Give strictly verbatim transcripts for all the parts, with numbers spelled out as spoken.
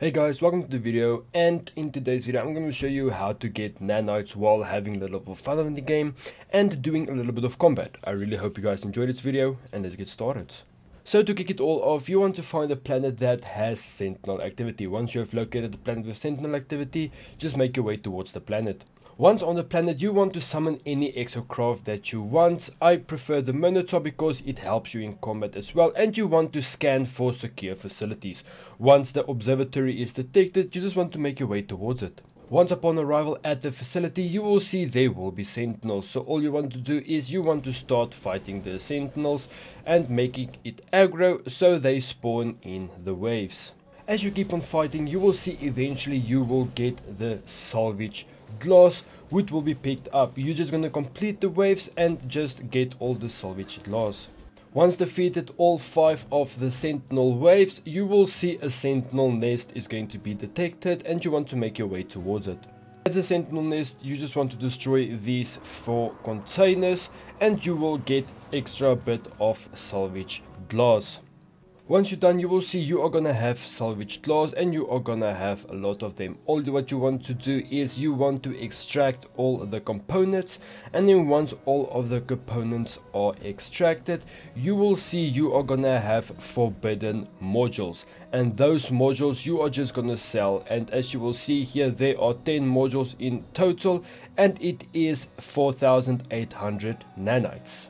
Hey guys, welcome to the video, and in today's video I'm going to show you how to get nanites while having a little bit of fun in the game and doing a little bit of combat. I really hope you guys enjoyed this video, and let's get started. So to kick it all off, you want to find a planet that has sentinel activity. Once you have located the planet with sentinel activity, just make your way towards the planet. Once on the planet, you want to summon any exocraft that you want. I prefer the Minotaur because it helps you in combat as well, and you want to scan for secure facilities. Once the observatory is detected, you just want to make your way towards it. Once upon arrival at the facility, you will see there will be sentinels, so all you want to do is you want to start fighting the sentinels and making it aggro so they spawn in the waves. As you keep on fighting, you will see eventually you will get the salvage glass, which will be picked up. You're just going to complete the waves and just get all the salvage glass. Once defeated all five of the sentinel waves, you will see a sentinel nest is going to be detected, and you want to make your way towards it. At the sentinel nest, you just want to destroy these four containers, and you will get extra bit of salvage glass. Once you're done, you will see you are gonna have salvage glass, and you are gonna have a lot of them. All what you want to do is you want to extract all the components, and then once all of the components are extracted, you will see you are gonna have forbidden modules, and those modules you are just gonna sell. And as you will see here, there are ten modules in total, and it is four thousand eight hundred nanites.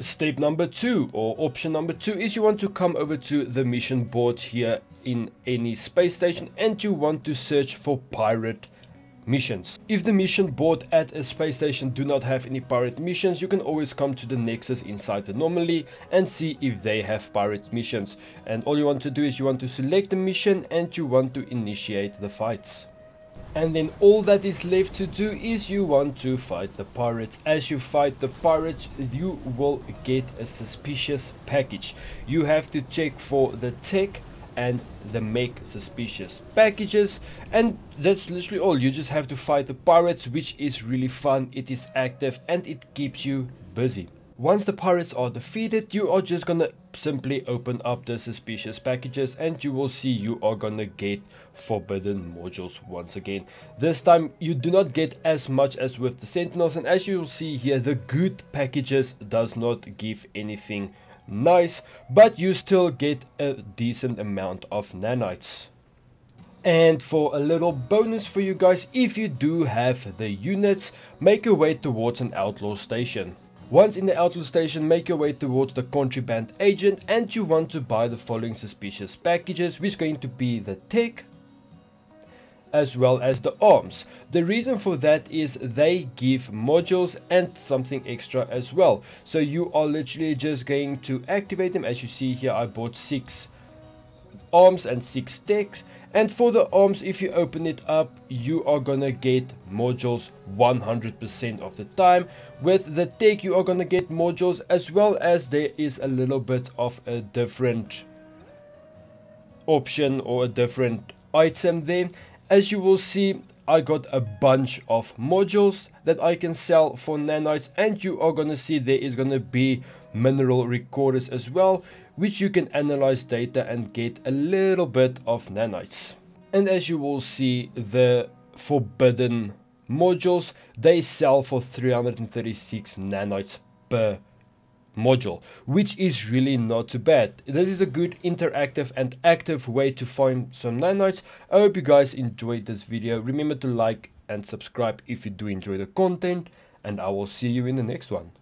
Step number two, or option number two, is you want to come over to the mission board here in any space station, and you want to search for pirate missions. If the mission board at a space station do not have any pirate missions, you can always come to the Nexus inside the anomaly and see if they have pirate missions. And all you want to do is you want to select the mission, and you want to initiate the fights. And then all that is left to do is you want to fight the pirates. As you fight the pirates, you will get a suspicious package. You have to check for the tech and the make suspicious packages, and that's literally all. You just have to fight the pirates, which is really fun. It is active and it keeps you busy. Once the pirates are defeated, you are just gonna simply open up the suspicious packages, and you will see you are gonna get forbidden modules once again. This time you do not get as much as with the sentinels, and as you will see here, the good packages does not give anything nice, but you still get a decent amount of nanites. And for a little bonus for you guys, if you do have the units, make your way towards an outlaw station. Once in the outlaw station, make your way towards the contraband agent, and you want to buy the following suspicious packages, which is going to be the tech as well as the arms. The reason for that is they give modules and something extra as well, so you are literally just going to activate them. As you see here, I bought six arms and six techs, and for the arms, if you open it up, you are gonna get modules one hundred percent of the time. With the tech, you are gonna get modules, as well as there is a little bit of a different option or a different item there. As you will see, I got a bunch of modules that I can sell for nanites, and you are gonna see there is gonna be mineral recorders as well, which you can analyze data and get a little bit of nanites. And as you will see, the forbidden modules, they sell for three hundred thirty-six nanites per module, which is really not too bad. This is a good interactive and active way to find some nanites. I hope you guys enjoyed this video. Remember to like and subscribe if you do enjoy the content, and I will see you in the next one.